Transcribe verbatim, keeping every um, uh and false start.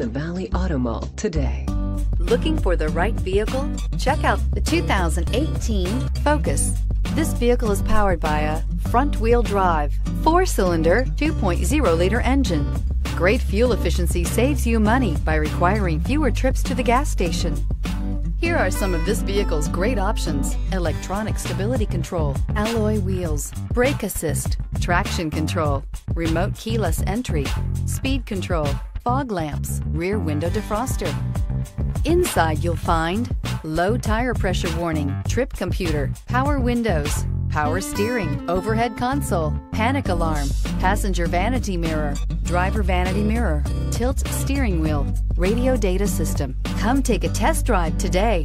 in the Valley Auto Mall today. Looking for the right vehicle? Check out the two thousand eighteen Focus. This vehicle is powered by a front-wheel drive, four-cylinder, two point oh liter engine. Great fuel efficiency saves you money by requiring fewer trips to the gas station. Here are some of this vehicle's great options: electronic stability control, alloy wheels, brake assist, traction control, remote keyless entry, speed control, fog lamps, rear window defroster. Inside you'll find low tire pressure warning, trip computer, power windows, power steering, overhead console, panic alarm, passenger vanity mirror, driver vanity mirror, tilt steering wheel, radio data system. Come take a test drive today.